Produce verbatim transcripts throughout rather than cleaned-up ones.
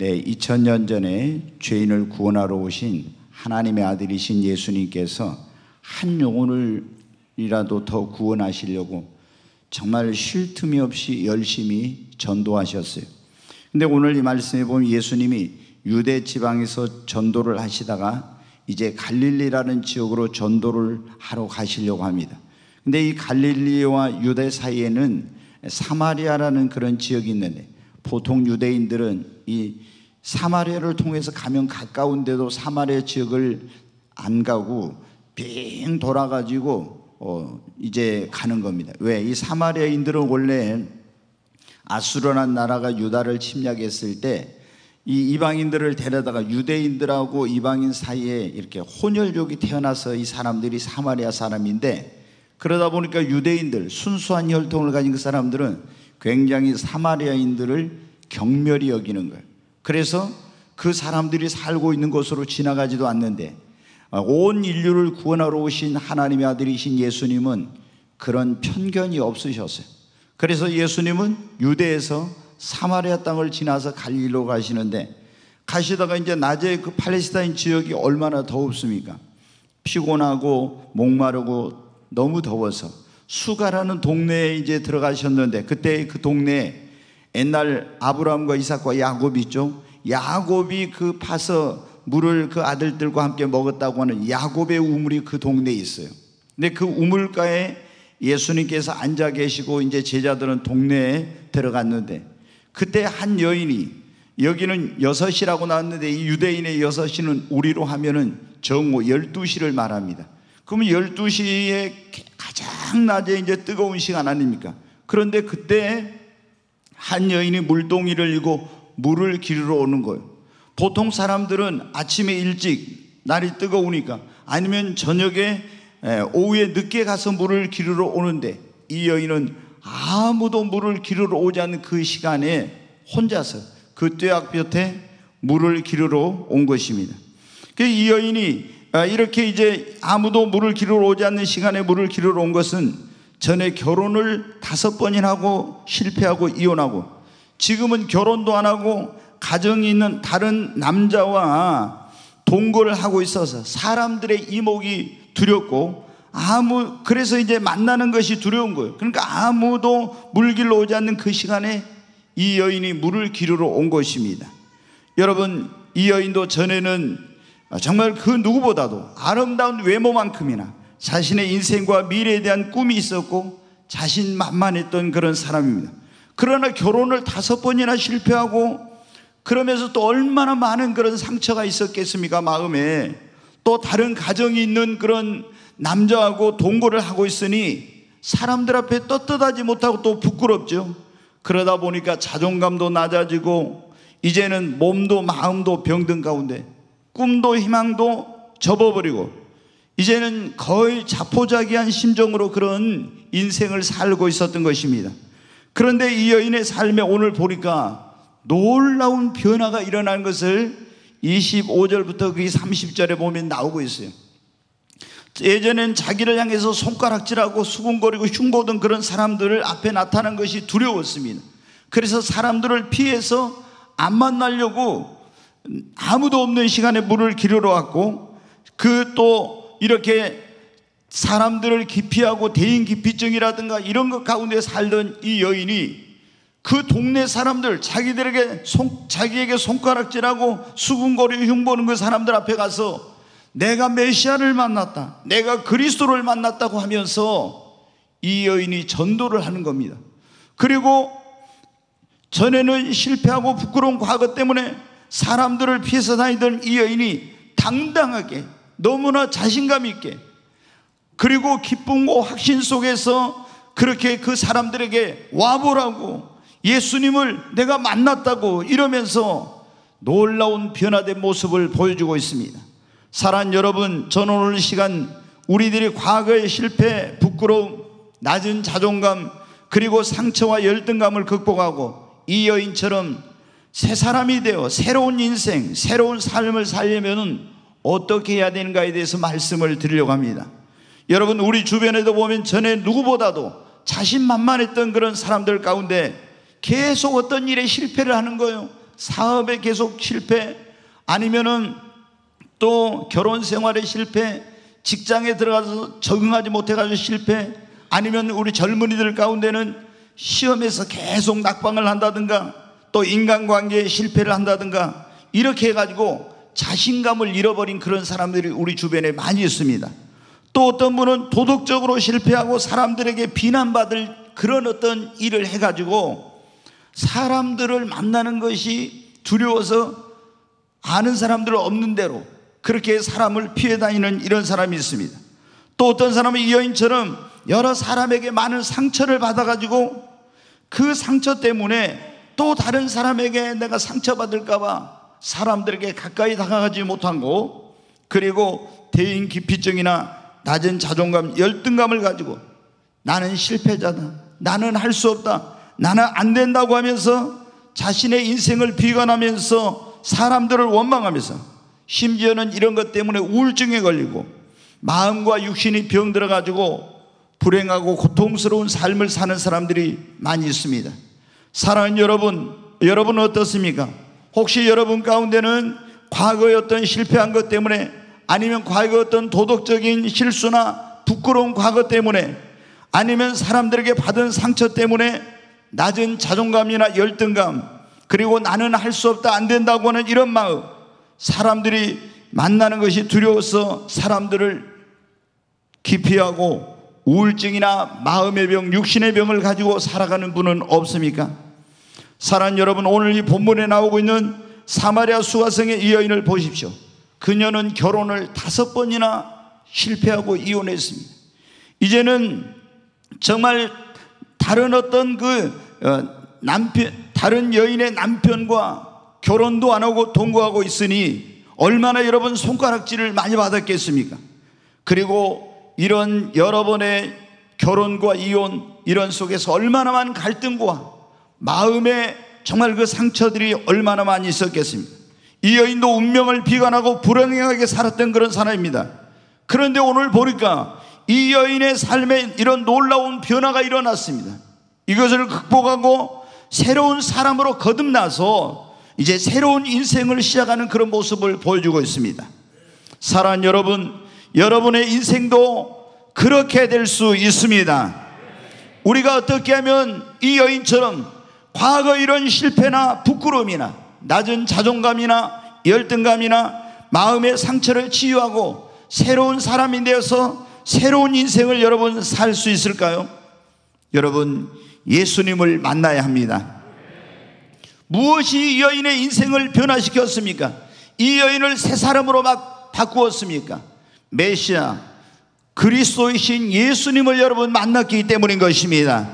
네, 이천 년 전에 죄인을 구원하러 오신 하나님의 아들이신 예수님께서 한 영혼이라도 더 구원하시려고 정말 쉴 틈이 없이 열심히 전도하셨어요. 근데 오늘 이 말씀에 보면 예수님이 유대 지방에서 전도를 하시다가 이제 갈릴리라는 지역으로 전도를 하러 가시려고 합니다. 근데 이 갈릴리와 유대 사이에는 사마리아라는 그런 지역이 있는데, 보통 유대인들은 이 사마리아를 통해서 가면 가까운데도 사마리아 지역을 안 가고 빙 돌아가지고 어 이제 가는 겁니다. 왜? 이 사마리아인들은 원래 아수르라는 나라가 유다를 침략했을 때 이 이방인들을 데려다가 유대인들하고 이방인 사이에 이렇게 혼혈족이 태어나서 이 사람들이 사마리아 사람인데, 그러다 보니까 유대인들 순수한 혈통을 가진 그 사람들은 굉장히 사마리아인들을 경멸히 여기는 거예요. 그래서 그 사람들이 살고 있는 곳으로 지나가지도 않는데, 온 인류를 구원하러 오신 하나님의 아들이신 예수님은 그런 편견이 없으셨어요. 그래서 예수님은 유대에서 사마리아 땅을 지나서 갈릴리로 가시는데, 가시다가 이제 낮에 그 팔레스타인 지역이 얼마나 더웁습니까? 피곤하고 목마르고 너무 더워서 수가라는 동네에 이제 들어가셨는데, 그때 그 동네에 옛날 아브람과 이삭과 야곱 있죠. 야곱이 그 파서 물을 그 아들들과 함께 먹었다고 하는 야곱의 우물이 그 동네에 있어요. 근데 그 우물가에 예수님께서 앉아 계시고 이제 제자들은 동네에 들어갔는데, 그때 한 여인이, 여기는 여섯시라고 나왔는데 이 유대인의 여섯시는 우리로 하면은 정오 열두시를 말합니다. 그러면 열두시에 가장 낮에 이제 뜨거운 시간 아닙니까? 그런데 그때 한 여인이 물동이를 이고 물을 기르러 오는 거예요. 보통 사람들은 아침에 일찍 날이 뜨거우니까, 아니면 저녁에 오후에 늦게 가서 물을 기르러 오는데, 이 여인은 아무도 물을 기르러 오지 않는 그 시간에 혼자서 그 떼약볕에 물을 기르러 온 것입니다. 이 여인이 이렇게 이제 아무도 물을 기르러 오지 않는 시간에 물을 기르러 온 것은 전에 결혼을 다섯 번이나 하고 실패하고 이혼하고, 지금은 결혼도 안 하고 가정이 있는 다른 남자와 동거를 하고 있어서 사람들의 이목이 두렵고, 아무 그래서 이제 만나는 것이 두려운 거예요. 그러니까 아무도 물 길러 오지 않는 그 시간에 이 여인이 물을 기르러 온 것입니다. 여러분, 이 여인도 전에는 정말 그 누구보다도 아름다운 외모만큼이나 자신의 인생과 미래에 대한 꿈이 있었고 자신만만했던 그런 사람입니다. 그러나 결혼을 다섯 번이나 실패하고, 그러면서 또 얼마나 많은 그런 상처가 있었겠습니까? 마음에. 또 다른 가정이 있는 그런 남자하고 동거를 하고 있으니 사람들 앞에 떳떳하지 못하고 또 부끄럽죠. 그러다 보니까 자존감도 낮아지고 이제는 몸도 마음도 병든 가운데 꿈도 희망도 접어버리고, 이제는 거의 자포자기한 심정으로 그런 인생을 살고 있었던 것입니다. 그런데 이 여인의 삶에 오늘 보니까 놀라운 변화가 일어난 것을 이십오절부터 그 삼십절에 보면 나오고 있어요. 예전엔 자기를 향해서 손가락질하고 수군거리고 흉보던 그런 사람들을 앞에 나타난 것이 두려웠습니다. 그래서 사람들을 피해서 안 만나려고 아무도 없는 시간에 물을 기르러 왔고, 그 또 이렇게 사람들을 기피하고 대인 기피증이라든가 이런 것 가운데 살던 이 여인이 그 동네 사람들, 자기들에게 손, 자기에게 손가락질하고 수군거리고 흉보는 그 사람들 앞에 가서 내가 메시아를 만났다, 내가 그리스도를 만났다고 하면서 이 여인이 전도를 하는 겁니다. 그리고 전에는 실패하고 부끄러운 과거 때문에 사람들을 피해서 다니던 이 여인이 당당하게, 너무나 자신감 있게, 그리고 기쁨과 확신 속에서 그렇게 그 사람들에게 와보라고, 예수님을 내가 만났다고 이러면서 놀라운 변화된 모습을 보여주고 있습니다. 사랑하는 여러분, 저는 오늘 시간 우리들이 과거의 실패, 부끄러움, 낮은 자존감, 그리고 상처와 열등감을 극복하고 이 여인처럼 새 사람이 되어 새로운 인생, 새로운 삶을 살려면 어떻게 해야 되는가에 대해서 말씀을 드리려고 합니다. 여러분, 우리 주변에도 보면 전에 누구보다도 자신만만했던 그런 사람들 가운데 계속 어떤 일에 실패를 하는 거예요. 사업에 계속 실패, 아니면은 또 결혼 생활에 실패, 직장에 들어가서 적응하지 못해가지고 실패, 아니면 우리 젊은이들 가운데는 시험에서 계속 낙방을 한다든가 또 인간관계에 실패를 한다든가 이렇게 해가지고 자신감을 잃어버린 그런 사람들이 우리 주변에 많이 있습니다. 또 어떤 분은 도덕적으로 실패하고 사람들에게 비난받을 그런 어떤 일을 해가지고 사람들을 만나는 것이 두려워서 아는 사람들을 없는 대로 그렇게 사람을 피해 다니는 이런 사람이 있습니다. 또 어떤 사람은 이 여인처럼 여러 사람에게 많은 상처를 받아가지고 그 상처 때문에 또 다른 사람에게 내가 상처받을까봐 사람들에게 가까이 다가가지 못하고, 그리고 대인 기피증이나 낮은 자존감, 열등감을 가지고 나는 실패자다, 나는 할 수 없다, 나는 안 된다고 하면서 자신의 인생을 비관하면서 사람들을 원망하면서, 심지어는 이런 것 때문에 우울증에 걸리고 마음과 육신이 병들어 가지고 불행하고 고통스러운 삶을 사는 사람들이 많이 있습니다. 사랑하는 여러분, 여러분은 어떻습니까? 혹시 여러분 가운데는 과거의 어떤 실패한 것 때문에, 아니면 과거의 어떤 도덕적인 실수나 부끄러운 과거 때문에, 아니면 사람들에게 받은 상처 때문에 낮은 자존감이나 열등감, 그리고 나는 할 수 없다, 안 된다고 하는 이런 마음, 사람들이 만나는 것이 두려워서 사람들을 기피하고 우울증이나 마음의 병, 육신의 병을 가지고 살아가는 분은 없습니까? 사랑하는 여러분, 오늘 이 본문에 나오고 있는 사마리아 수가성의 이 여인을 보십시오. 그녀는 결혼을 다섯 번이나 실패하고 이혼했습니다. 이제는 정말 다른 어떤 그 남편, 다른 여인의 남편과 결혼도 안 하고 동거하고 있으니 얼마나 여러분 손가락질을 많이 받았겠습니까? 그리고 이런 여러 번의 결혼과 이혼, 이런 속에서 얼마나 많은 갈등과 마음에 정말 그 상처들이 얼마나 많이 있었겠습니까? 이 여인도 운명을 비관하고 불행하게 살았던 그런 사람입니다. 그런데 오늘 보니까 이 여인의 삶에 이런 놀라운 변화가 일어났습니다. 이것을 극복하고 새로운 사람으로 거듭나서 이제 새로운 인생을 시작하는 그런 모습을 보여주고 있습니다. 사랑하는 여러분, 여러분의 인생도 그렇게 될 수 있습니다. 우리가 어떻게 하면 이 여인처럼 과거 이런 실패나 부끄러움이나 낮은 자존감이나 열등감이나 마음의 상처를 치유하고 새로운 사람이 되어서 새로운 인생을 여러분 살 수 있을까요? 여러분, 예수님을 만나야 합니다. 무엇이 이 여인의 인생을 변화시켰습니까? 이 여인을 새 사람으로 막 바꾸었습니까? 메시아 그리스도이신 예수님을 여러분 만났기 때문인 것입니다.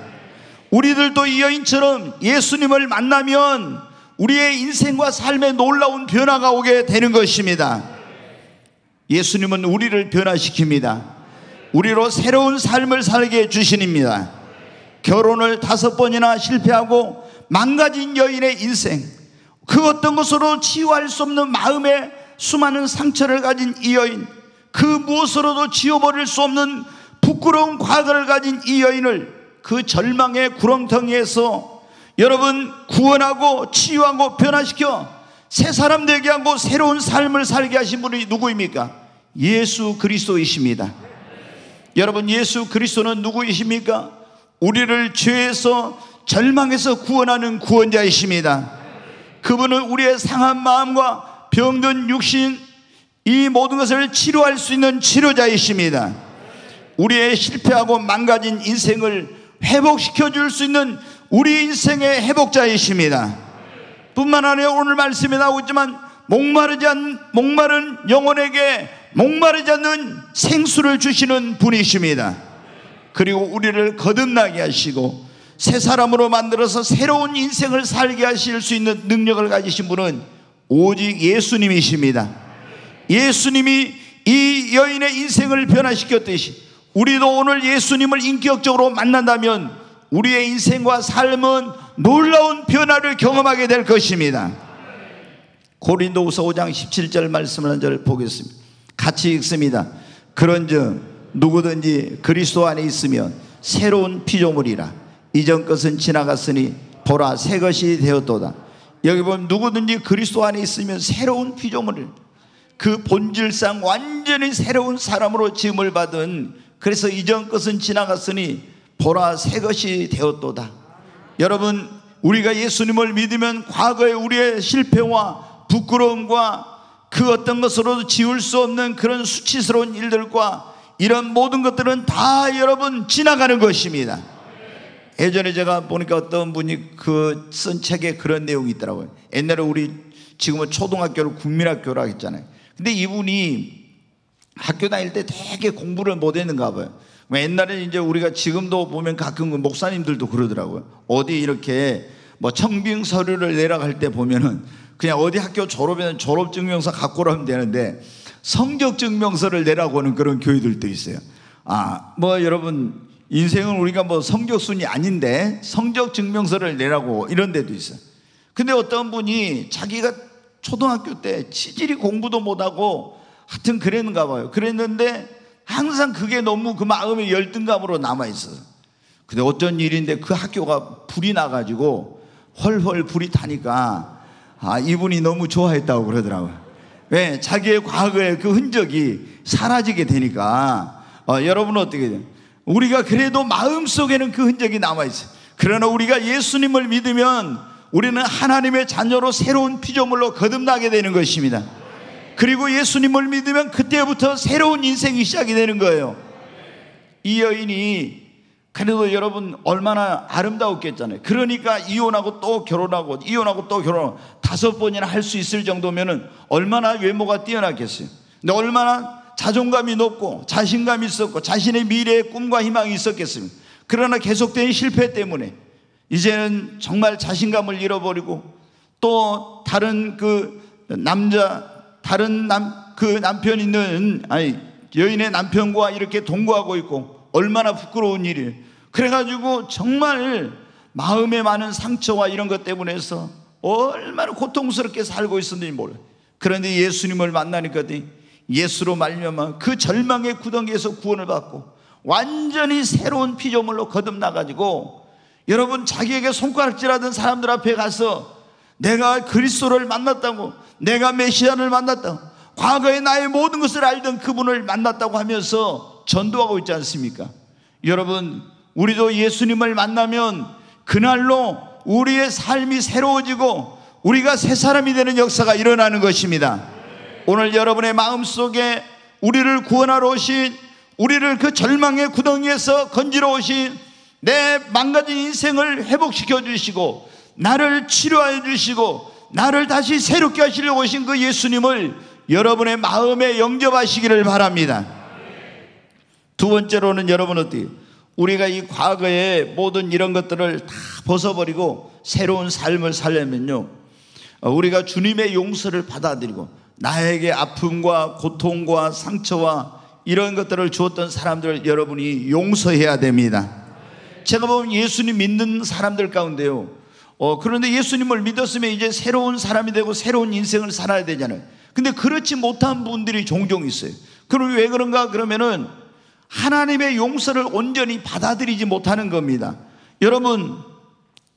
우리들도 이 여인처럼 예수님을 만나면 우리의 인생과 삶에 놀라운 변화가 오게 되는 것입니다. 예수님은 우리를 변화시킵니다. 우리로 새로운 삶을 살게 해주십니다. 결혼을 다섯 번이나 실패하고 망가진 여인의 인생, 그 어떤 것으로 치유할 수 없는 마음에 수많은 상처를 가진 이 여인, 그 무엇으로도 지워버릴 수 없는 부끄러운 과거를 가진 이 여인을 그 절망의 구렁텅이에서 여러분 구원하고 치유하고 변화시켜 새 사람 되게 하고 새로운 삶을 살게 하신 분이 누구입니까? 예수 그리스도이십니다. 여러분, 예수 그리스도는 누구이십니까? 우리를 죄에서, 절망에서 구원하는 구원자이십니다. 그분은 우리의 상한 마음과 병든 육신, 이 모든 것을 치료할 수 있는 치료자이십니다. 우리의 실패하고 망가진 인생을 회복시켜 줄 수 있는 우리 인생의 회복자이십니다. 뿐만 아니라 오늘 말씀에 나오고 있지만 목마르지 않, 목마른 영혼에게 목마르지 않는 생수를 주시는 분이십니다. 그리고 우리를 거듭나게 하시고 새 사람으로 만들어서 새로운 인생을 살게 하실 수 있는 능력을 가지신 분은 오직 예수님이십니다. 예수님이 이 여인의 인생을 변화시켰듯이 우리도 오늘 예수님을 인격적으로 만난다면 우리의 인생과 삶은 놀라운 변화를 경험하게 될 것입니다. 고린도후서 오 장 십칠 절 말씀을 한 절 보겠습니다. 같이 읽습니다. 그런즉 누구든지 그리스도 안에 있으면 새로운 피조물이라. 이전 것은 지나갔으니 보라 새 것이 되었도다. 여기 보면 누구든지 그리스도 안에 있으면 새로운 피조물을, 그 본질상 완전히 새로운 사람으로 지음을 받은, 그래서 이전 것은 지나갔으니 보라 새 것이 되었도다. 여러분, 우리가 예수님을 믿으면 과거의 우리의 실패와 부끄러움과 그 어떤 것으로도 지울 수 없는 그런 수치스러운 일들과 이런 모든 것들은 다 여러분 지나가는 것입니다. 예전에 제가 보니까 어떤 분이 그 쓴 책에 그런 내용이 있더라고요. 옛날에 우리 지금은 초등학교를 국민학교라고 했잖아요. 근데 이분이 학교 다닐 때 되게 공부를 못 했는가 봐요. 옛날에 이제 우리가 지금도 보면 가끔 목사님들도 그러더라고요. 어디 이렇게 뭐 청빙 서류를 내려갈 때 보면은 그냥 어디 학교 졸업에는 졸업증명서 갖고 오라면 되는데 성적증명서를 내라고 하는 그런 교회들도 있어요. 아, 뭐 여러분 인생은 우리가 뭐 성적순이 아닌데 성적증명서를 내라고 이런 데도 있어요. 근데 어떤 분이 자기가 초등학교 때 치질이 공부도 못하고 하여튼 그랬는가 봐요. 그랬는데 항상 그게 너무 그 마음의 열등감으로 남아있어요. 근데 어쩐 일인데 그 학교가 불이 나가지고 헐헐 불이 타니까 아, 이분이 너무 좋아했다고 그러더라고요. 왜? 자기의 과거의 그 흔적이 사라지게 되니까. 어, 여러분은 어떻게 돼요? 우리가 그래도 마음속에는 그 흔적이 남아있어요. 그러나 우리가 예수님을 믿으면 우리는 하나님의 자녀로 새로운 피조물로 거듭나게 되는 것입니다. 그리고 예수님을 믿으면 그때부터 새로운 인생이 시작이 되는 거예요. 이 여인이 그래도 여러분 얼마나 아름다웠겠잖아요. 그러니까 이혼하고 또 결혼하고 이혼하고 또 결혼하고 다섯 번이나 할 수 있을 정도면은 얼마나 외모가 뛰어났겠어요. 근데 얼마나 자존감이 높고 자신감이 있었고 자신의 미래의 꿈과 희망이 있었겠습니까? 그러나 계속된 실패 때문에 이제는 정말 자신감을 잃어버리고 또 다른 그 남자 다른 남 그 남편 있는 아니 여인의 남편과 이렇게 동거하고 있고 얼마나 부끄러운 일이에요. 그래가지고 정말 마음에 많은 상처와 이런 것 때문에 해서 얼마나 고통스럽게 살고 있었는지 몰라요. 그런데 예수님을 만나니까 예수로 말미암아 그 절망의 구덩이에서 구원을 받고 완전히 새로운 피조물로 거듭나가지고 여러분 자기에게 손가락질하던 사람들 앞에 가서 내가 그리스도를 만났다고, 내가 메시아를 만났다고, 과거에 나의 모든 것을 알던 그분을 만났다고 하면서 전도하고 있지 않습니까? 여러분, 우리도 예수님을 만나면 그날로 우리의 삶이 새로워지고 우리가 새 사람이 되는 역사가 일어나는 것입니다. 오늘 여러분의 마음속에 우리를 구원하러 오신, 우리를 그 절망의 구덩이에서 건지러 오신, 내 망가진 인생을 회복시켜 주시고 나를 치료해 주시고 나를 다시 새롭게 하시려고 오신 그 예수님을 여러분의 마음에 영접하시기를 바랍니다. 두 번째로는 여러분 어때요? 우리가 이 과거의 모든 이런 것들을 다 벗어버리고 새로운 삶을 살려면요, 우리가 주님의 용서를 받아들이고 나에게 아픔과 고통과 상처와 이런 것들을 주었던 사람들을 여러분이 용서해야 됩니다. 제가 보면 예수님 믿는 사람들 가운데요, 어, 그런데 예수님을 믿었으면 이제 새로운 사람이 되고 새로운 인생을 살아야 되잖아요. 근데 그렇지 못한 분들이 종종 있어요. 그럼 왜 그런가? 그러면은 하나님의 용서를 온전히 받아들이지 못하는 겁니다. 여러분,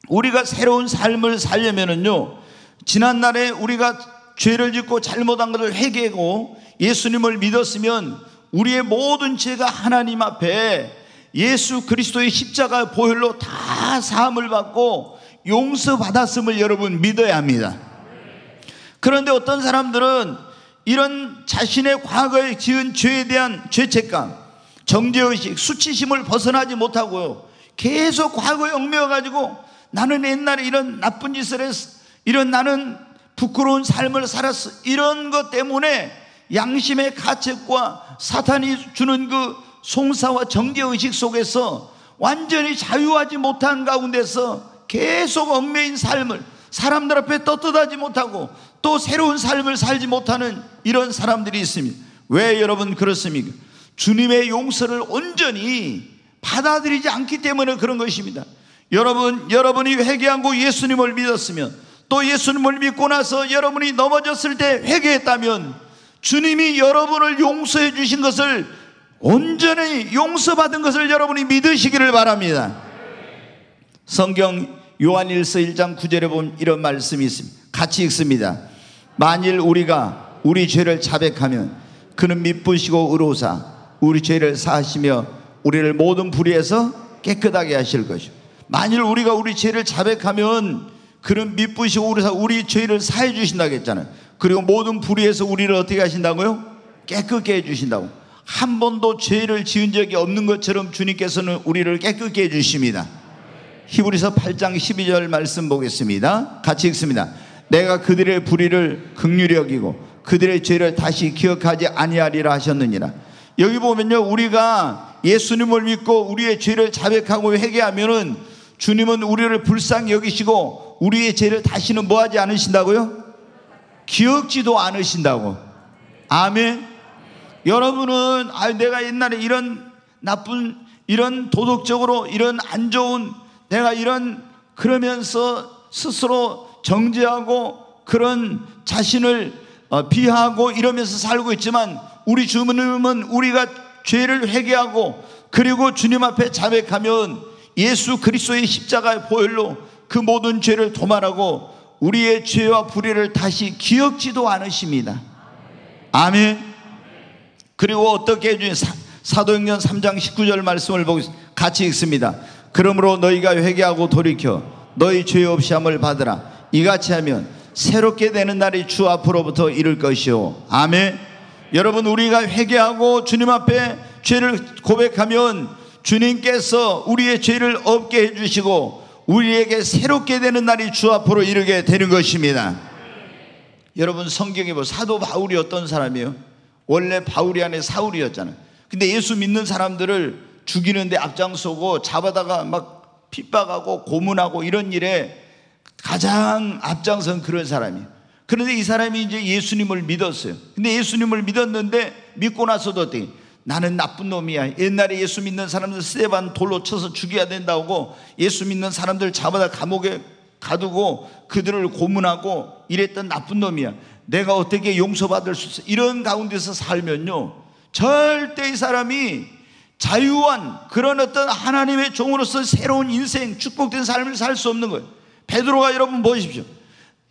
우리가 새로운 삶을 살려면은요, 지난날에 우리가 죄를 짓고 잘못한 것을 회개하고 예수님을 믿었으면 우리의 모든 죄가 하나님 앞에 예수 그리스도의 십자가 보혈로 다 사함을 받고 용서받았음을 여러분 믿어야 합니다. 그런데 어떤 사람들은 이런 자신의 과거에 지은 죄에 대한 죄책감, 정죄의식, 수치심을 벗어나지 못하고요, 계속 과거에 얽매여가지고 나는 옛날에 이런 나쁜 짓을 했어, 이런 나는 부끄러운 삶을 살았어, 이런 것 때문에 양심의 가책과 사탄이 주는 그 송사와 정죄의식 속에서 완전히 자유하지 못한 가운데서 계속 얽매인 삶을, 사람들 앞에 떳떳하지 못하고 또 새로운 삶을 살지 못하는 이런 사람들이 있습니다. 왜 여러분 그렇습니까? 주님의 용서를 온전히 받아들이지 않기 때문에 그런 것입니다. 여러분, 여러분이 회개하고 예수님을 믿었으면, 또 예수님을 믿고 나서 여러분이 넘어졌을 때 회개했다면 주님이 여러분을 용서해 주신 것을, 온전히 용서받은 것을 여러분이 믿으시기를 바랍니다. 성경 요한일서 일 장 구 절에 보면 이런 말씀이 있습니다. 같이 읽습니다. 만일 우리가 우리 죄를 자백하면 그는 미쁘시고 의로우사 우리 죄를 사하시며 우리를 모든 불의에서 깨끗하게 하실 것이요. 만일 우리가 우리 죄를 자백하면 그는 미쁘시고 의로우사 우리 죄를 사해 주신다고 했잖아요. 그리고 모든 불의에서 우리를 어떻게 하신다고요? 깨끗게 해 주신다고. 한 번도 죄를 지은 적이 없는 것처럼 주님께서는 우리를 깨끗게 해 주십니다. 히브리서 팔 장 십이 절 말씀 보겠습니다. 같이 읽습니다. 내가 그들의 불의를 긍휼히 여기고 그들의 죄를 다시 기억하지 아니하리라 하셨느니라. 여기 보면요, 우리가 예수님을 믿고 우리의 죄를 자백하고 회개하면은 주님은 우리를 불쌍히 여기시고 우리의 죄를 다시는 뭐하지 않으신다고요? 기억지도 않으신다고. 아멘. 여러분은 아 내가 옛날에 이런 나쁜, 이런 도덕적으로 이런 안 좋은, 내가 이런, 그러면서 스스로 정죄하고 그런 자신을 비하하고 이러면서 살고 있지만, 우리 주님은 우리가 죄를 회개하고 그리고 주님 앞에 자백하면 예수 그리스도의 십자가의 보혈로 그 모든 죄를 도말하고 우리의 죄와 불의를 다시 기억지도 않으십니다. 아멘. 그리고 어떻게 해주냐, 사도행전 삼 장 십구 절 말씀을 보고 같이 읽습니다. 그러므로 너희가 회개하고 돌이켜 너희 죄 없이함을 받으라. 이같이 하면 새롭게 되는 날이 주 앞으로부터 이를 것이요. 아멘. 여러분, 우리가 회개하고 주님 앞에 죄를 고백하면 주님께서 우리의 죄를 없게 해주시고 우리에게 새롭게 되는 날이 주 앞으로 이르게 되는 것입니다. 여러분, 성경에 보면 사도 바울이 어떤 사람이에요? 원래 바울이 안에 사울이었잖아요. 근데 예수 믿는 사람들을 죽이는데 앞장서고 잡아다가 막 핍박하고 고문하고 이런 일에 가장 앞장선 그런 사람이에요. 그런데 이 사람이 이제 예수님을 믿었어요. 근데 예수님을 믿었는데 믿고 나서도 어때? 나는 나쁜 놈이야. 옛날에 예수 믿는 사람들 스데반 돌로 쳐서 죽여야 된다고, 예수 믿는 사람들 잡아다 감옥에 가두고 그들을 고문하고 이랬던 나쁜 놈이야. 내가 어떻게 용서받을 수 있어? 이런 가운데서 살면요, 절대 이 사람이 자유한 그런 어떤 하나님의 종으로서 새로운 인생, 축복된 삶을 살 수 없는 거예요. 베드로가, 여러분 보십시오,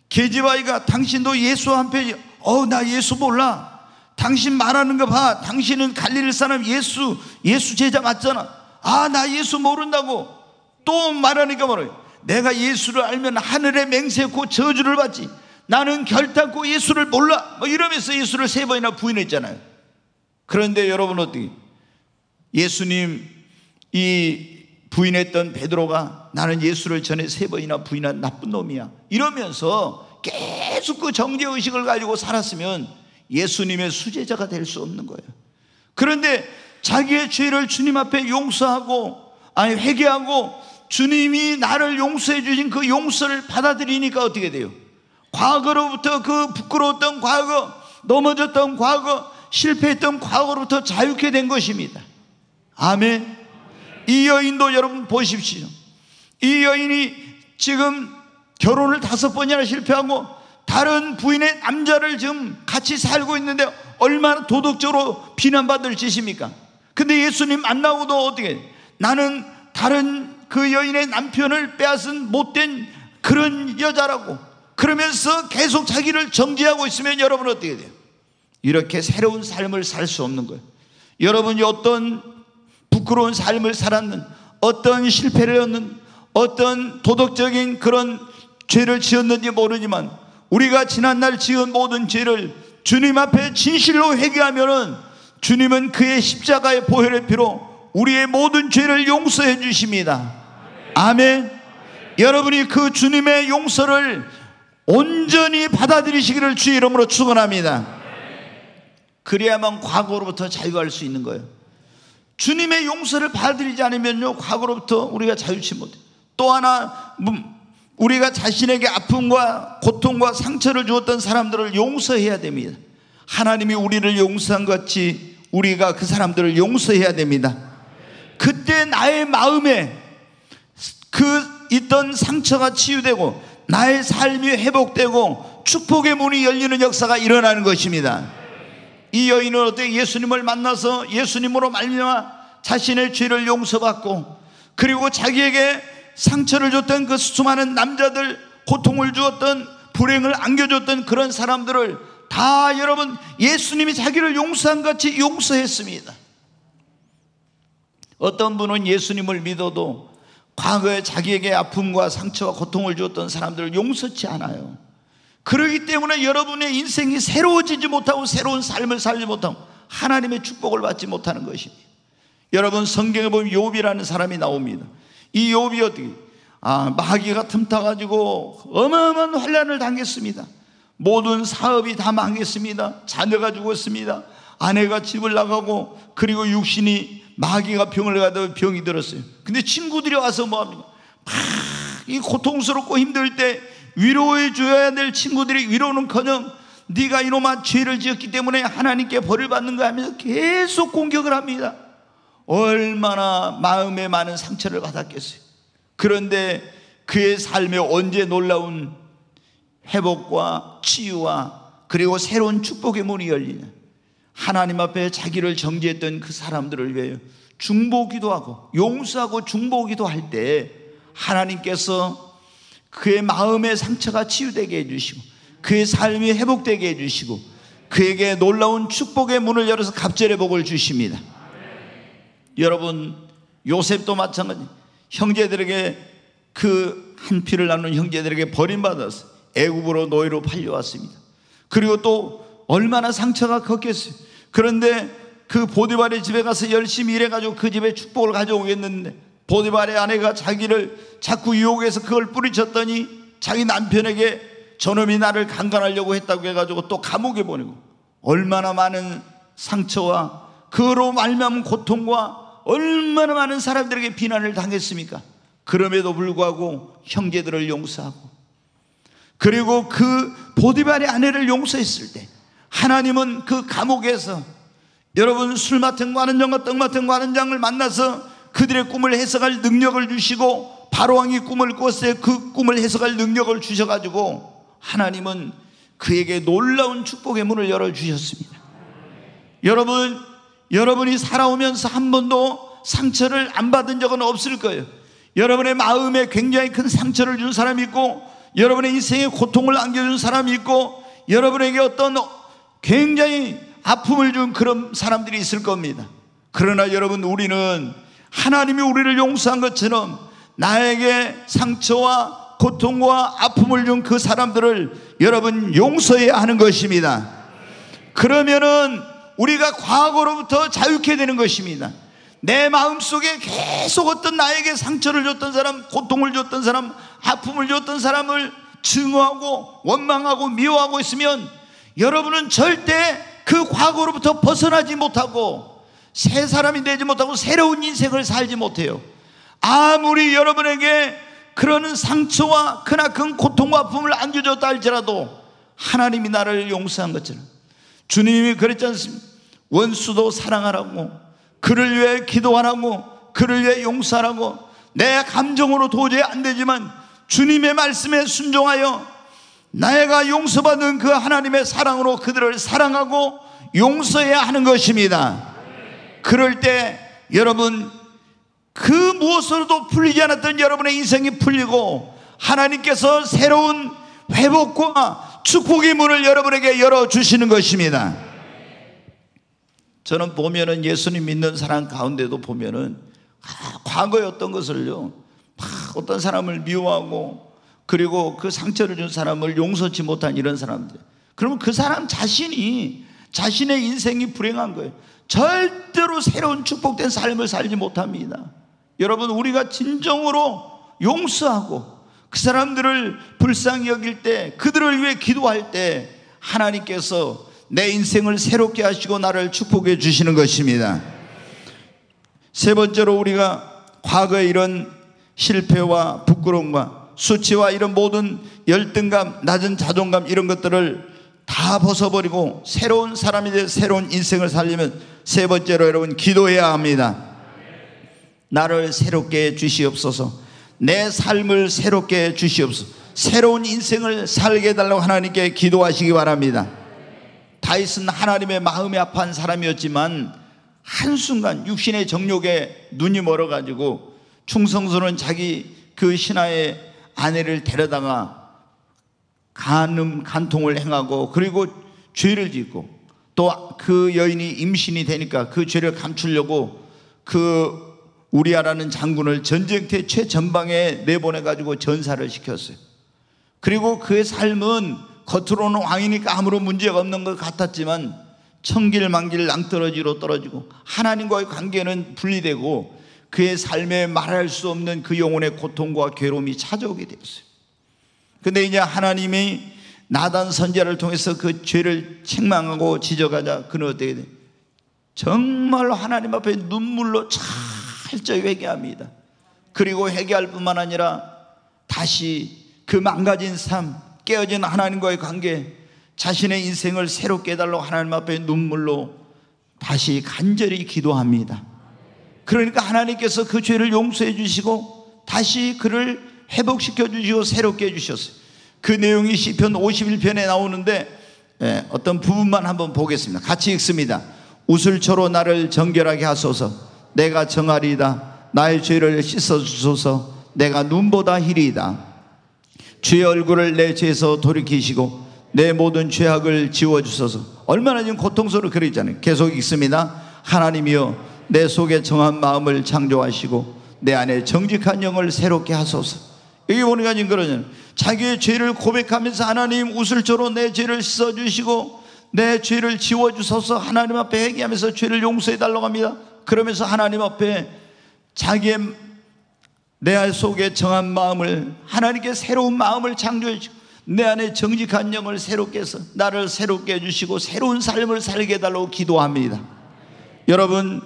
계집아이가 당신도 예수와 한편이, 어우 나 예수 몰라, 당신 말하는 거 봐, 당신은 갈릴리 사람, 예수 예수 제자 맞잖아, 아 나 예수 모른다고 또 말하니까 말아요. 내가 예수를 알면 하늘의 맹세코 저주를 받지, 나는 결단코 예수를 몰라, 뭐 이러면서 예수를 세 번이나 부인했잖아요. 그런데 여러분 어떻게, 예수님 이 부인했던 베드로가 나는 예수를 전에 세 번이나 부인한 나쁜 놈이야 이러면서 계속 그 정죄의식을 가지고 살았으면 예수님의 수제자가 될 수 없는 거예요. 그런데 자기의 죄를 주님 앞에 용서하고, 아니 회개하고 주님이 나를 용서해 주신 그 용서를 받아들이니까 어떻게 돼요? 과거로부터 그 부끄러웠던 과거, 넘어졌던 과거, 실패했던 과거로부터 자유케 된 것입니다. 아멘. 이 여인도 여러분 보십시오. 이 여인이 지금 결혼을 다섯 번이나 실패하고 다른 부인의 남자를 지금 같이 살고 있는데 얼마나 도덕적으로 비난받을 짓입니까? 근데 예수님 만나고도 어떻게, 나는 다른 그 여인의 남편을 빼앗은 못된 그런 여자라고 그러면서 계속 자기를 정죄하고 있으면 여러분 어떻게 돼요? 이렇게 새로운 삶을 살 수 없는 거예요. 여러분이 어떤 부끄러운 삶을 살았는, 어떤 실패를 했는, 어떤 도덕적인 그런 죄를 지었는지 모르지만 우리가 지난날 지은 모든 죄를 주님 앞에 진실로 회개하면은 주님은 그의 십자가의 보혈의 피로 우리의 모든 죄를 용서해 주십니다. 아멘. 아멘. 여러분이 그 주님의 용서를 온전히 받아들이시기를 주의 이름으로 축원합니다. 그래야만 과거로부터 자유할 수 있는 거예요. 주님의 용서를 받아들이지 않으면요, 과거로부터 우리가 자유치 못해요. 또 하나, 우리가 자신에게 아픔과 고통과 상처를 주었던 사람들을 용서해야 됩니다. 하나님이 우리를 용서한 것 같이 우리가 그 사람들을 용서해야 됩니다. 그때 나의 마음에 그 있던 상처가 치유되고 나의 삶이 회복되고 축복의 문이 열리는 역사가 일어나는 것입니다. 이 여인은 어떻게 예수님을 만나서 예수님으로 말미암아 자신의 죄를 용서받고 그리고 자기에게 상처를 줬던 그 수많은 남자들, 고통을 주었던, 불행을 안겨줬던 그런 사람들을 다 여러분 예수님이 자기를 용서한 같이 용서했습니다. 어떤 분은 예수님을 믿어도 과거에 자기에게 아픔과 상처와 고통을 주었던 사람들을 용서치 않아요. 그러기 때문에 여러분의 인생이 새로워지지 못하고 새로운 삶을 살지 못하고 하나님의 축복을 받지 못하는 것입니다. 여러분 성경에 보면 욥이라는 사람이 나옵니다. 이 욥이 어떻게 아 마귀가 틈타가지고 어마어마한 환난을 당했습니다. 모든 사업이 다 망했습니다. 자녀가 죽었습니다. 아내가 집을 나가고, 그리고 육신이 마귀가 병을 가다 병이 들었어요. 근데 친구들이 와서 뭐합니까? 막 이 고통스럽고 힘들 때 위로해 줘야 될 친구들이 위로는커녕 네가 이놈아 죄를 지었기 때문에 하나님께 벌을 받는 거야 하면서 계속 공격을 합니다. 얼마나 마음에 많은 상처를 받았겠어요. 그런데 그의 삶에 언제 놀라운 회복과 치유와 그리고 새로운 축복의 문이 열리냐. 하나님 앞에 자기를 정죄했던 그 사람들을 위해 중보기도하고 용서하고 중보기도할 때 하나님께서 그의 마음의 상처가 치유되게 해주시고 그의 삶이 회복되게 해주시고 그에게 놀라운 축복의 문을 열어서 갑절의 복을 주십니다. 여러분 요셉도 마찬가지. 형제들에게 그 한 피를 나눈 형제들에게 버림받아서 애굽으로 노예로 팔려왔습니다. 그리고 또 얼마나 상처가 컸겠어요. 그런데 그 보디발의 집에 가서 열심히 일해가지고 그 집에 축복을 가져오겠는데 보디발의 아내가 자기를 자꾸 유혹해서 그걸 뿌리쳤더니 자기 남편에게 저놈이 나를 강간하려고 했다고 해가지고 또 감옥에 보내고 얼마나 많은 상처와 그로 말미암은 고통과 얼마나 많은 사람들에게 비난을 당했습니까? 그럼에도 불구하고 형제들을 용서하고 그리고 그 보디발의 아내를 용서했을 때 하나님은 그 감옥에서 여러분 술 맡은 관원장과 떡 맡은 관원장을 만나서 그들의 꿈을 해석할 능력을 주시고 바로왕이 꿈을 꿨을 때 그 꿈을 해석할 능력을 주셔가지고 하나님은 그에게 놀라운 축복의 문을 열어주셨습니다. 여러분, 여러분이 살아오면서 한 번도 상처를 안 받은 적은 없을 거예요. 여러분의 마음에 굉장히 큰 상처를 준 사람이 있고 여러분의 인생에 고통을 안겨준 사람이 있고 여러분에게 어떤 굉장히 아픔을 준 그런 사람들이 있을 겁니다. 그러나 여러분 우리는 하나님이 우리를 용서한 것처럼 나에게 상처와 고통과 아픔을 준 그 사람들을 여러분 용서해야 하는 것입니다. 그러면은 우리가 과거로부터 자유케 되는 것입니다. 내 마음속에 계속 어떤 나에게 상처를 줬던 사람, 고통을 줬던 사람, 아픔을 줬던 사람을 증오하고 원망하고 미워하고 있으면 여러분은 절대 그 과거로부터 벗어나지 못하고 새 사람이 되지 못하고 새로운 인생을 살지 못해요. 아무리 여러분에게 그런 상처와 크나큰 고통과 아픔을 안겨줬다 할지라도 하나님이 나를 용서한 것처럼 주님이 그랬지 않습니까? 원수도 사랑하라고, 그를 위해 기도하라고, 그를 위해 용서하라고. 내 감정으로 도저히 안 되지만 주님의 말씀에 순종하여 내가 용서받은 그 하나님의 사랑으로 그들을 사랑하고 용서해야 하는 것입니다. 그럴 때 여러분 그 무엇으로도 풀리지 않았던 여러분의 인생이 풀리고 하나님께서 새로운 회복과 축복의 문을 여러분에게 열어주시는 것입니다. 저는 보면은 예수님 믿는 사람 가운데도 보면은 아, 과거에 어떤 것을요 막 어떤 사람을 미워하고 그리고 그 상처를 준 사람을 용서치 못한 이런 사람들. 그러면 그 사람 자신이 자신의 인생이 불행한 거예요. 절대로 새로운 축복된 삶을 살지 못합니다. 여러분 우리가 진정으로 용서하고 그 사람들을 불쌍히 여길 때 그들을 위해 기도할 때 하나님께서 내 인생을 새롭게 하시고 나를 축복해 주시는 것입니다. 세 번째로 우리가 과거에 이런 실패와 부끄러움과 수치와 이런 모든 열등감, 낮은 자존감 이런 것들을 다 벗어버리고 새로운 사람이 돼 새로운 인생을 살려면 세 번째로 여러분 기도해야 합니다. 나를 새롭게 주시옵소서. 내 삶을 새롭게 주시옵소서. 새로운 인생을 살게 해달라고 하나님께 기도하시기 바랍니다. 다윗은 하나님의 마음이 아파한 사람이었지만 한순간 육신의 정욕에 눈이 멀어가지고 충성스러운 자기 그 신하의 아내를 데려다가 간음, 간통을 행하고 그리고 죄를 짓고 또 그 여인이 임신이 되니까 그 죄를 감추려고 그 우리아라는 장군을 전쟁터의 최전방에 내보내가지고 전사를 시켰어요. 그리고 그의 삶은 겉으로는 왕이니까 아무런 문제가 없는 것 같았지만 천길만길 낭떠러지로 떨어지고 하나님과의 관계는 분리되고 그의 삶에 말할 수 없는 그 영혼의 고통과 괴로움이 찾아오게 되었어요. 근데 이제 하나님이 나단 선지자를 통해서 그 죄를 책망하고 지적하자 그는 어떻게 돼요? 정말로 하나님 앞에 눈물로 철저히 회개합니다. 그리고 회개할 뿐만 아니라 다시 그 망가진 삶, 깨어진 하나님과의 관계, 자신의 인생을 새로 깨달고 하나님 앞에 눈물로 다시 간절히 기도합니다. 그러니까 하나님께서 그 죄를 용서해 주시고 다시 그를 회복시켜 주시고 새롭게 해주셨어요. 그 내용이 시편 오십일 편에 나오는데 어떤 부분만 한번 보겠습니다. 같이 읽습니다. 우슬초로 나를 정결하게 하소서. 내가 정하리이다. 나의 죄를 씻어주소서. 내가 눈보다 희리이다. 주의 얼굴을 내 죄에서 돌이키시고 내 모든 죄악을 지워주소서. 얼마나 지금 고통스러워 그랬잖아요. 계속 읽습니다. 하나님이여 내 속에 정한 마음을 창조하시고 내 안에 정직한 영을 새롭게 하소서. 여기 보니까 지금 그러잖아요. 자기의 죄를 고백하면서 하나님 우슬초로 내 죄를 씻어주시고 내 죄를 지워주소서. 하나님 앞에 회개하면서 죄를 용서해달라고 합니다. 그러면서 하나님 앞에 자기의 내 속에 정한 마음을, 하나님께 새로운 마음을 창조해주시고 내 안에 정직한 영을 새롭게 해서 나를 새롭게 해주시고 새로운 삶을 살게 해달라고 기도합니다. 여러분,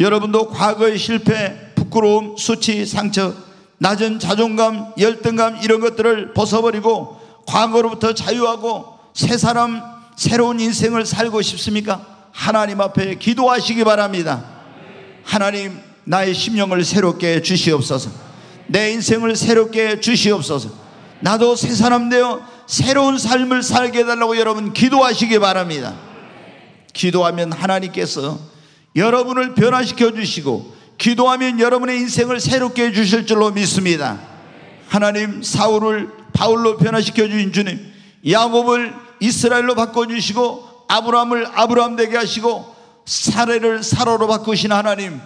여러분도 과거의 실패, 부끄러움, 수치, 상처, 낮은 자존감, 열등감 이런 것들을 벗어버리고 과거로부터 자유하고 새 사람, 새로운 인생을 살고 싶습니까? 하나님 앞에 기도하시기 바랍니다. 하나님, 나의 심령을 새롭게 주시옵소서. 내 인생을 새롭게 주시옵소서. 나도 새 사람 되어 새로운 삶을 살게 해달라고 여러분 기도하시기 바랍니다. 기도하면 하나님께서 여러분을 변화시켜 주시고 기도하면 여러분의 인생을 새롭게 해 주실 줄로 믿습니다. 하나님, 사울을 바울로 변화시켜 주신 주님, 야곱을 이스라엘로 바꿔주시고 아브람을 아브람 되게 하시고 사레를 사로로 바꾸신 하나님,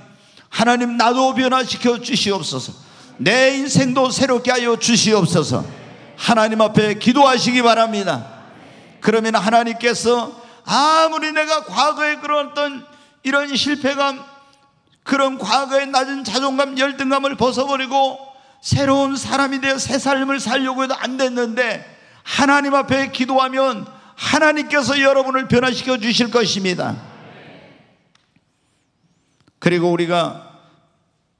하나님 나도 변화시켜 주시옵소서. 내 인생도 새롭게 하여 주시옵소서. 하나님 앞에 기도하시기 바랍니다. 그러면 하나님께서 아무리 내가 과거에 그런 어떤 이런 실패감, 그런 과거의 낮은 자존감, 열등감을 벗어버리고 새로운 사람이 되어 새 삶을 살려고 해도 안 됐는데 하나님 앞에 기도하면 하나님께서 여러분을 변화시켜 주실 것입니다. 그리고 우리가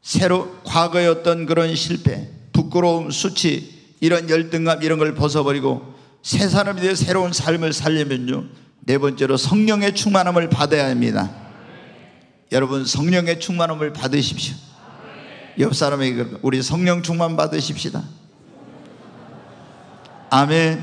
새로 과거의 어떤 그런 실패, 부끄러움, 수치, 이런 열등감 이런 걸 벗어버리고 새 사람이 되어 새로운 삶을 살려면요, 네 번째로 성령의 충만함을 받아야 합니다. 여러분, 성령의 충만함을 받으십시오. 옆 사람에게 우리 성령 충만 받으십시다. 아멘.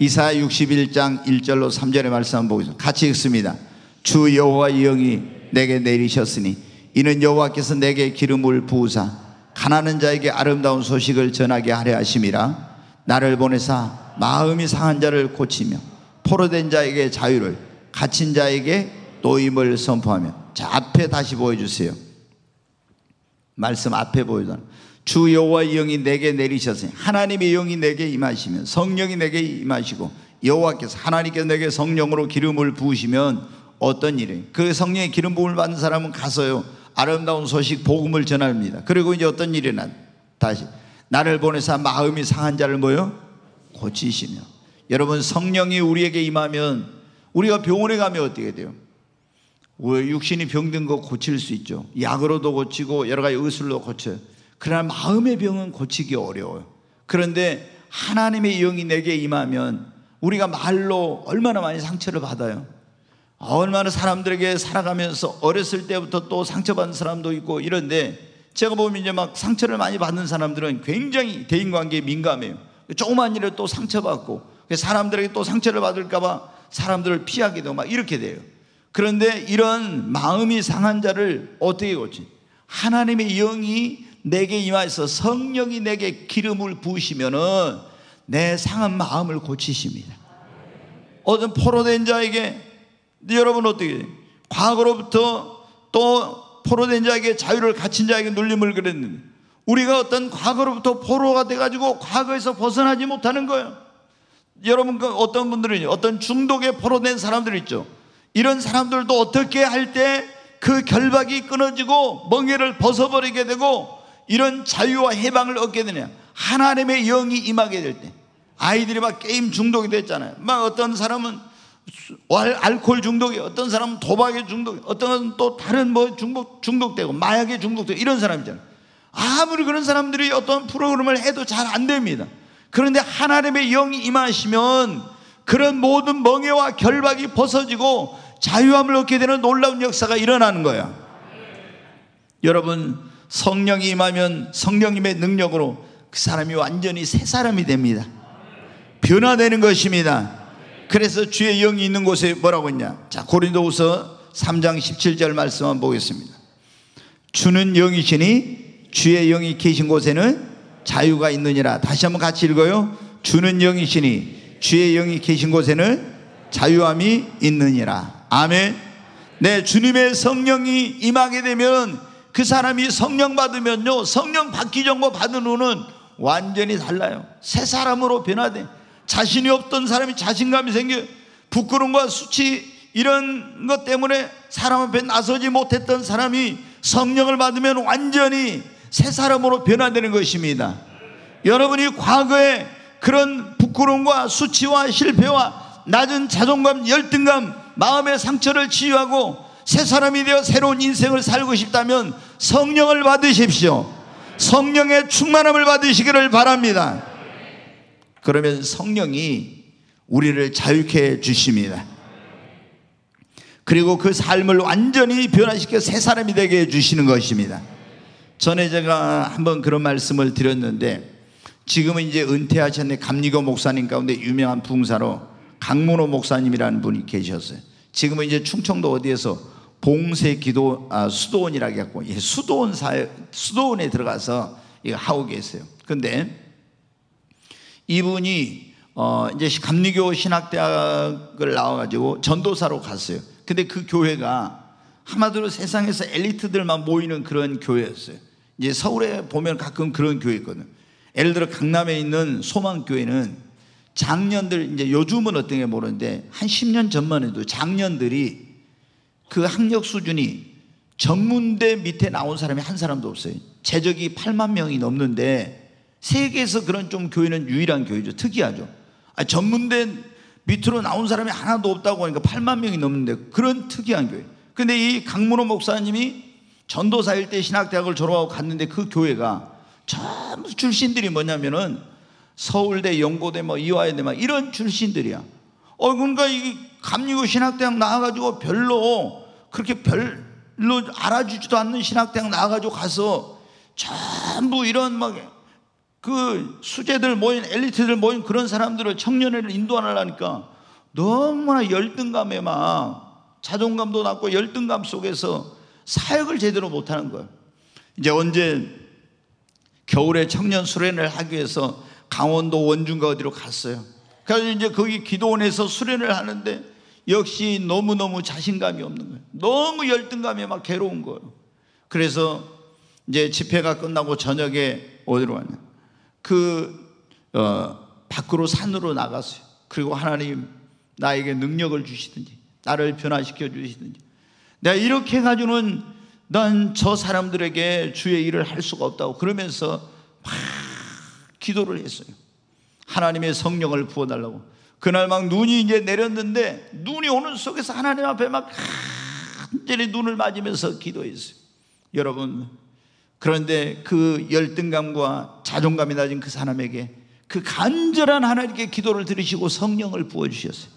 이사 육십일 장 일 절로 삼 절의 말씀 한번 보겠습니다. 같이 읽습니다. 주 여호와의 영이 내게 내리셨으니 이는 여호와께서 내게 기름을 부으사 가난한 자에게 아름다운 소식을 전하게 하려 하심이라. 나를 보내사 마음이 상한 자를 고치며 포로된 자에게 자유를, 갇힌 자에게 노임을 선포하며. 자, 앞에 다시 보여주세요. 말씀 앞에 보여주세요. 주 여호와의 영이 내게 내리셨으니 하나님의 영이 내게 임하시면, 성령이 내게 임하시고 여호와께서, 하나님께서 내게 성령으로 기름을 부으시면 어떤 일이에요? 그 성령의 기름 부음을 받는 사람은 가서요 아름다운 소식, 복음을 전합니다. 그리고 이제 어떤 일이 나 다시 나를 보내사 마음이 상한 자를 뭐요? 고치시며. 여러분, 성령이 우리에게 임하면 우리가 병원에 가면 어떻게 돼요? 육신이 병든 거 고칠 수 있죠. 약으로도 고치고 여러 가지 의술로 고쳐요. 그러나 마음의 병은 고치기 어려워요. 그런데 하나님의 영이 내게 임하면 우리가 말로 얼마나 많이 상처를 받아요. 얼마나 사람들에게 살아가면서 어렸을 때부터 또 상처받는 사람도 있고 이런데, 제가 보면 이제 막 상처를 많이 받는 사람들은 굉장히 대인관계에 민감해요. 조그만 일에 또 상처받고 사람들에게 또 상처를 받을까 봐 사람들을 피하게 되고 막 이렇게 돼요. 그런데 이런 마음이 상한 자를 어떻게 고치? 하나님의 영이 내게 임하여서 성령이 내게 기름을 부으시면은 내 상한 마음을 고치십니다. 어떤 포로된 자에게, 여러분 어떻게 과거로부터 또 포로된 자에게 자유를 갇힌 자에게 눌림을 그랬는데, 우리가 어떤 과거로부터 포로가 돼가지고 과거에서 벗어나지 못하는 거예요. 여러분 어떤 분들은 어떤 중독에 포로된 사람들 있죠. 이런 사람들도 어떻게 할 때 그 결박이 끊어지고 멍에를 벗어버리게 되고 이런 자유와 해방을 얻게 되냐, 하나님의 영이 임하게 될 때. 아이들이 막 게임 중독이 됐잖아요. 막 어떤 사람은 알코올 중독이, 어떤 사람은 도박에 중독이, 어떤 사람은 또 다른 뭐 중독, 중독되고 마약에 중독되고 이런 사람이잖아요. 아무리 그런 사람들이 어떤 프로그램을 해도 잘 안 됩니다. 그런데 하나님의 영이 임하시면 그런 모든 멍에와 결박이 벗어지고 자유함을 얻게 되는 놀라운 역사가 일어나는 거야. 여러분, 성령이 임하면 성령님의 능력으로 그 사람이 완전히 새 사람이 됩니다. 변화되는 것입니다. 그래서 주의 영이 있는 곳에 뭐라고 했냐, 자 고린도후서 삼 장 십칠 절 말씀 한번 보겠습니다. 주는 영이시니 주의 영이 계신 곳에는 자유가 있느니라. 다시 한번 같이 읽어요. 주는 영이시니 주의 영이 계신 곳에는 자유함이 있느니라. 아멘. 네, 주님의 성령이 임하게 되면 그 사람이 성령 받으면요, 성령 받기 전과 받은 후는 완전히 달라요. 새 사람으로 변화돼. 자신이 없던 사람이 자신감이 생겨. 부끄러움과 수치 이런 것 때문에 사람 앞에 나서지 못했던 사람이 성령을 받으면 완전히 새 사람으로 변화되는 것입니다. 여러분이 과거에 그런 부끄러움과 수치와 실패와 낮은 자존감, 열등감, 마음의 상처를 치유하고 새 사람이 되어 새로운 인생을 살고 싶다면 성령을 받으십시오. 성령의 충만함을 받으시기를 바랍니다. 그러면 성령이 우리를 자유케 해 주십니다. 그리고 그 삶을 완전히 변화시켜 새 사람이 되게 해 주시는 것입니다. 전에 제가 한번 그런 말씀을 드렸는데, 지금은 이제 은퇴하셨는데 감리교 목사님 가운데 유명한 부흥사로 강문호 목사님이라는 분이 계셨어요. 지금은 이제 충청도 어디에서 봉쇄기도 아, 수도원이라고 했고, 예, 수도원 사회, 수도원에 들어가서 이거 하고 계세요. 그런데 이분이 어 이제 감리교 신학대학을 나와가지고 전도사로 갔어요. 근데 그 교회가 하마디로 세상에서 엘리트들만 모이는 그런 교회였어요. 이제 서울에 보면 가끔 그런 교회 있거든요. 예를 들어 강남에 있는 소망교회는 장년들, 이제 요즘은 어떤게 모르는데 한 십 년 전만 해도 장년들이 그 학력 수준이 전문대 밑에 나온 사람이 한 사람도 없어요. 재적이 팔만 명이 넘는데 세계에서 그런 좀 교회는 유일한 교회죠. 특이하죠. 아, 전문대 밑으로 나온 사람이 하나도 없다고 하니까 팔만 명이 넘는데 그런 특이한 교회. 근데 이 강문호 목사님이 전도사일 때 신학대학을 졸업하고 갔는데 그 교회가 전부 출신들이 뭐냐면은 서울대, 연고대, 뭐 이화여대 막 이런 출신들이야. 어, 그러니까 이 감리교 신학대학 나와가지고 별로 그렇게 별로 알아주지도 않는 신학대학 나와가지고 가서 전부 이런 막 그 수재들 모인, 엘리트들 모인 그런 사람들을, 청년회를 인도하려니까 너무나 열등감에 막 자존감도 낮고 열등감 속에서 사역을 제대로 못하는 거예요. 이제 언제 겨울에 청년 수련을 하기 위해서 강원도 원주인가 어디로 갔어요. 그래서 이제 거기 기도원에서 수련을 하는데 역시 너무너무 자신감이 없는 거예요. 너무 열등감에 막 괴로운 거예요. 그래서 이제 집회가 끝나고 저녁에 어디로 왔냐, 그 어, 밖으로 산으로 나갔어요. 그리고 하나님 나에게 능력을 주시든지 나를 변화시켜 주시든지, 내가 이렇게 해가지고는 난 저 사람들에게 주의 일을 할 수가 없다고 그러면서 막 기도를 했어요. 하나님의 성령을 부어달라고. 그날 막 눈이 이제 내렸는데 눈이 오는 속에서 하나님 앞에 막 간절히 눈을 맞으면서 기도했어요. 여러분, 그런데 그 열등감과 자존감이 낮은 그 사람에게 그 간절한 하나님께 기도를 들으시고 성령을 부어주셨어요.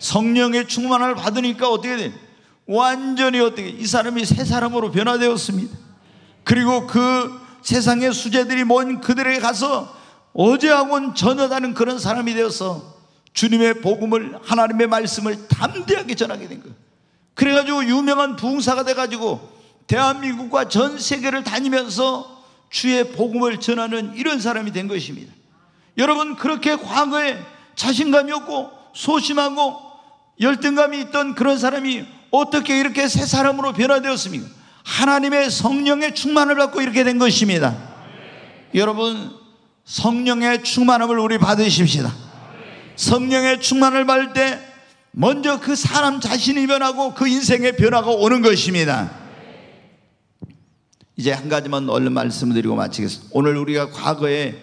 성령의 충만함을 받으니까 어떻게 돼? 완전히 어떻게 이 사람이 새 사람으로 변화되었습니다. 그리고 그 세상의 수재들이 뭔 그들에게 가서 어제하고는 전혀 다른 그런 사람이 되어서 주님의 복음을, 하나님의 말씀을 담대하게 전하게 된 거예요. 그래가지고 유명한 부흥사가 돼가지고 대한민국과 전 세계를 다니면서 주의 복음을 전하는 이런 사람이 된 것입니다. 여러분, 그렇게 과거에 자신감이 없고 소심하고 열등감이 있던 그런 사람이 어떻게 이렇게 새 사람으로 변화되었습니까? 하나님의 성령의 충만을 받고 이렇게 된 것입니다. 네. 여러분, 성령의 충만함을 우리 받으십시다. 네. 성령의 충만을 받을 때 먼저 그 사람 자신이 변하고 그 인생의 변화가 오는 것입니다. 이제 한 가지만 얼른 말씀드리고 마치겠습니다. 오늘 우리가 과거에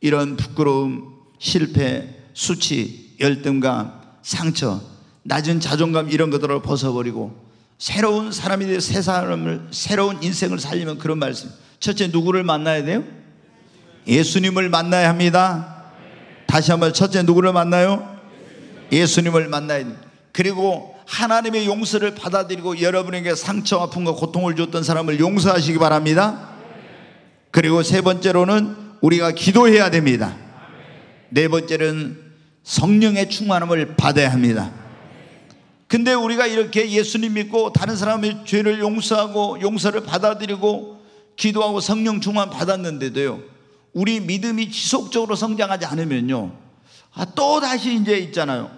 이런 부끄러움, 실패, 수치, 열등감, 상처, 낮은 자존감 이런 것들을 벗어버리고 새로운 사람이 되어 새 사람을, 새로운 인생을 살리면 그런 말씀. 첫째, 누구를 만나야 돼요? 예수님을 만나야 합니다. 다시 한번, 첫째 누구를 만나요? 예수님을 만나야 됩니다. 그리고 하나님의 용서를 받아들이고 여러분에게 상처, 아픔과 고통을 줬던 사람을 용서하시기 바랍니다. 그리고 세 번째로는 우리가 기도해야 됩니다. 네 번째는 성령의 충만함을 받아야 합니다. 근데 우리가 이렇게 예수님 믿고 다른 사람의 죄를 용서하고 용서를 받아들이고 기도하고 성령 충만 받았는데도요, 우리 믿음이 지속적으로 성장하지 않으면요, 아, 또 다시 이제 있잖아요,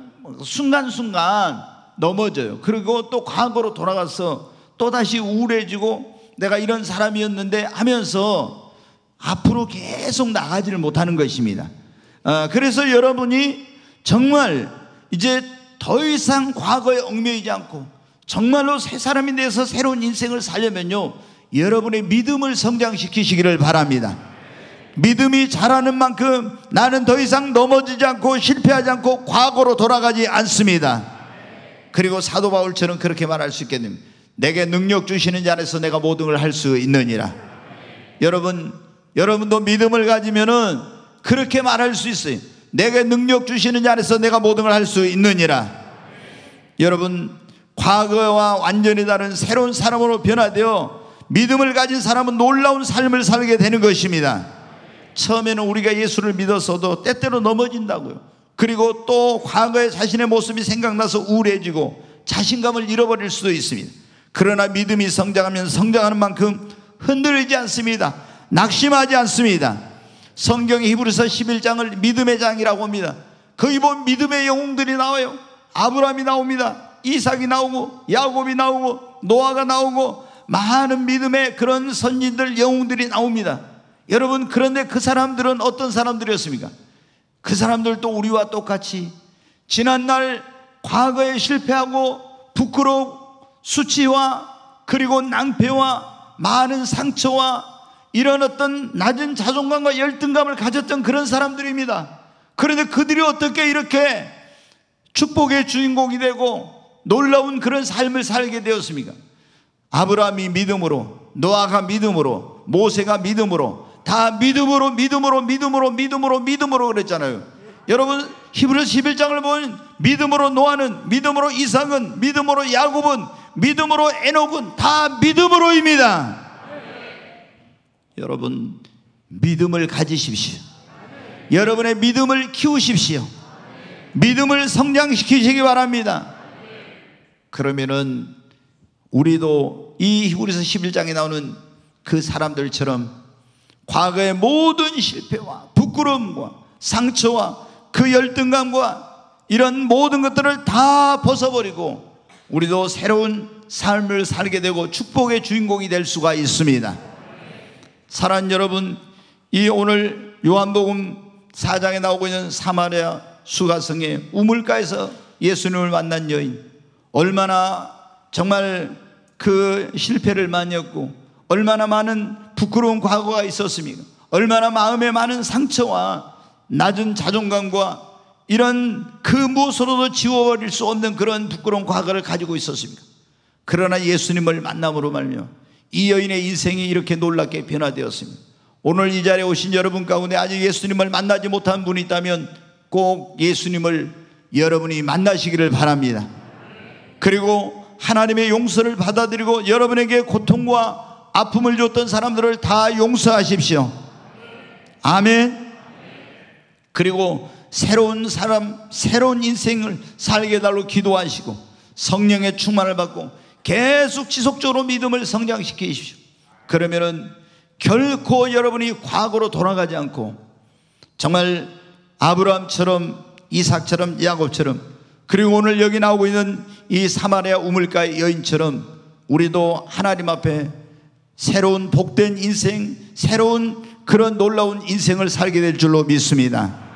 순간순간 넘어져요. 그리고 또 과거로 돌아가서 또다시 우울해지고 내가 이런 사람이었는데 하면서 앞으로 계속 나가지를 못하는 것입니다. 아, 그래서 여러분이 정말 이제 더 이상 과거에 얽매이지 않고 정말로 새 사람이 돼서 새로운 인생을 살려면요, 여러분의 믿음을 성장시키시기를 바랍니다. 믿음이 자라는 만큼 나는 더 이상 넘어지지 않고 실패하지 않고 과거로 돌아가지 않습니다. 그리고 사도 바울처럼 그렇게 말할 수 있겠습니다. 내게 능력 주시는 자 안에서 내가 모든 걸 할 수 있느니라. 여러분, 여러분도 믿음을 가지면은 그렇게 말할 수 있어요. 내게 능력 주시는 자 안에서 내가 모든 걸 할 수 있느니라. 여러분, 과거와 완전히 다른 새로운 사람으로 변화되어 믿음을 가진 사람은 놀라운 삶을 살게 되는 것입니다. 처음에는 우리가 예수를 믿었어도 때때로 넘어진다고요. 그리고 또 과거의 자신의 모습이 생각나서 우울해지고 자신감을 잃어버릴 수도 있습니다. 그러나 믿음이 성장하면 성장하는 만큼 흔들리지 않습니다. 낙심하지 않습니다. 성경의 히브리서 십일 장을 믿음의 장이라고 합니다. 거기 보면 믿음의 영웅들이 나와요. 아브람이 나옵니다. 이삭이 나오고 야곱이 나오고 노아가 나오고 많은 믿음의 그런 선진들, 영웅들이 나옵니다. 여러분, 그런데 그 사람들은 어떤 사람들이었습니까? 그 사람들도 우리와 똑같이 지난날 과거에 실패하고 부끄러움, 수치와 그리고 낭패와 많은 상처와 이런 어떤 낮은 자존감과 열등감을 가졌던 그런 사람들입니다. 그런데 그들이 어떻게 이렇게 축복의 주인공이 되고 놀라운 그런 삶을 살게 되었습니까? 아브라함이 믿음으로, 노아가 믿음으로, 모세가 믿음으로, 다 믿음으로 믿음으로 믿음으로 믿음으로 믿음으로 그랬잖아요. 여러분, 히브리서 십일 장을 보면 믿음으로 노아는, 믿음으로 이삭은, 믿음으로 야곱은, 믿음으로 에녹은 다 믿음으로입니다. 네. 여러분, 믿음을 가지십시오. 네. 여러분의 믿음을 키우십시오. 네. 믿음을 성장시키시기 바랍니다. 네. 그러면은 우리도 이 히브리서 십일 장에 나오는 그 사람들처럼 과거의 모든 실패와 부끄러움과 상처와 그 열등감과 이런 모든 것들을 다 벗어버리고 우리도 새로운 삶을 살게 되고 축복의 주인공이 될 수가 있습니다. 사랑하는 여러분, 이 오늘 요한복음 사 장에 나오고 있는 사마리아 수가성의 우물가에서 예수님을 만난 여인, 얼마나 정말 그 실패를 많이 했고 얼마나 많은 부끄러운 과거가 있었습니까? 얼마나 마음에 많은 상처와 낮은 자존감과 이런 그 무엇으로도 지워버릴 수 없는 그런 부끄러운 과거를 가지고 있었습니까? 그러나 예수님을 만남으로 말미암아 이 여인의 인생이 이렇게 놀랍게 변화되었습니다. 오늘 이 자리에 오신 여러분 가운데 아직 예수님을 만나지 못한 분이 있다면 꼭 예수님을 여러분이 만나시기를 바랍니다. 그리고 하나님의 용서를 받아들이고 여러분에게 고통과 아픔을 줬던 사람들을 다 용서하십시오. 아멘. 그리고 새로운 사람, 새로운 인생을 살게 해달라고 기도하시고 성령의 충만을 받고 계속 지속적으로 믿음을 성장시키십시오. 그러면은 결코 여러분이 과거로 돌아가지 않고 정말 아브람처럼 이삭처럼 야곱처럼 그리고 오늘 여기 나오고 있는 이 사마리아 우물가의 여인처럼 우리도 하나님 앞에 새로운 복된 인생, 새로운 그런 놀라운 인생을 살게 될 줄로 믿습니다.